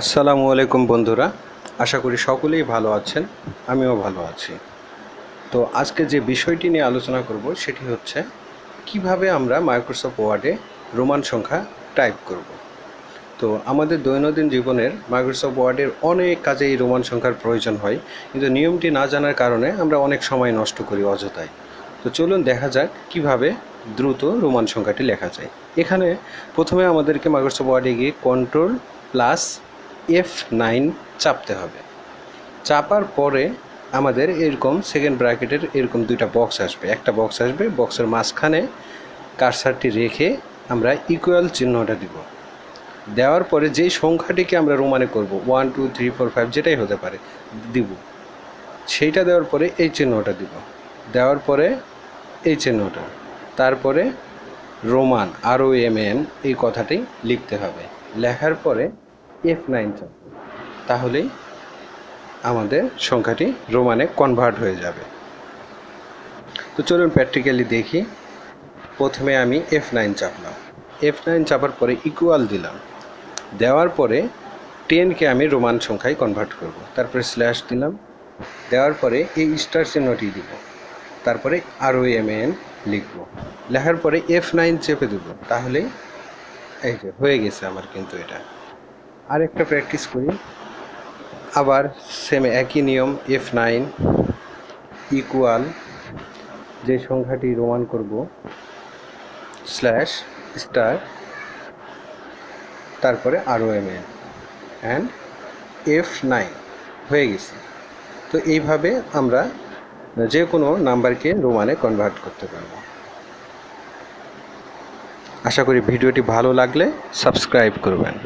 আসসালামু আলাইকুম বন্ধুরা, আশা করি সকলেই ভালো আছেন। আমিও ভালো আছি। তো আজকে যে বিষয়টি নিয়ে আলোচনা করব সেটি হচ্ছে কিভাবে আমরা মাইক্রোসফট ওয়ার্ডে রোমান সংখ্যা টাইপ করব। তো আমাদের দৈনন্দিন জীবনের মাইক্রোসফট ওয়ার্ডের অনেক কাজেই রোমান সংখ্যার প্রয়োজন হয়, কিন্তু নিয়মটি না জানার কারণে আমরা অনেক সময় নষ্ট করি অযথায়। তো চলুন দেখা যাক কিভাবে দ্রুত রোমান সংখ্যাটি লেখা যায়। এখানে প্রথমে আমাদেরকে মাইক্রোসফট ওয়ার্ডে গিয়ে কন্ট্রোল প্লাস F9 চাপতে হবে। চাপার পরে আমাদের এরকম সেকেন্ড ব্র্যাকেটের এরকম দুইটা বক্স আসবে, একটা বক্স আসবে, বক্সের মাঝখানে কার্সারটি রেখে আমরা ইকুয়াল চিহ্নটা দিব। দেওয়ার পরে যেই সংখ্যাটিকে আমরা রোমানে করব 1 2 3 4 5 যেটাই হতে পারে দিব, সেইটা দেওয়ার পরে এই চিহ্নটা দিব, দেওয়ার পরে এই চিহ্নটা, তারপরে রোমান ROMAN এই কথাটি লিখতে হবে। লেখার পরে F9 চাপব, তাহলেই আমাদের সংখ্যাটি রোমানে কনভার্ট হয়ে যাবে। তো চলুন প্র্যাকটিক্যালি দেখি। প্রথমে আমি F9 চাপলাম, F9 চাপার পরে ইকুয়াল দিলাম, দেওয়ার পরে 10কে আমি রোমান সংখ্যায় কনভার্ট করব, তারপরে স্ল্যাশ দিলাম, দেওয়ার পরে এই স্টার চিহ্নটি দিব, তারপরে ROMAN লিখব, লেখার পরে F9 চেপে দেব, তাহলেই এই যে হয়ে গেছে আমার। কিন্তু এটা আরেকটা প্র্যাকটিস করি, আবার সেম একই নিয়ম F9 ইকুয়াল যে সংখ্যাটি রোমান করব স্ল্যাশ স্টার, তারপরে ROMAN অ্যান্ড F9 হয়ে গেছে। তো এইভাবে আমরা যে কোনো নাম্বারকে রোমানে কনভার্ট করতে পারব। আশা করি ভিডিওটি ভালো লাগলে সাবস্ক্রাইব করবেন।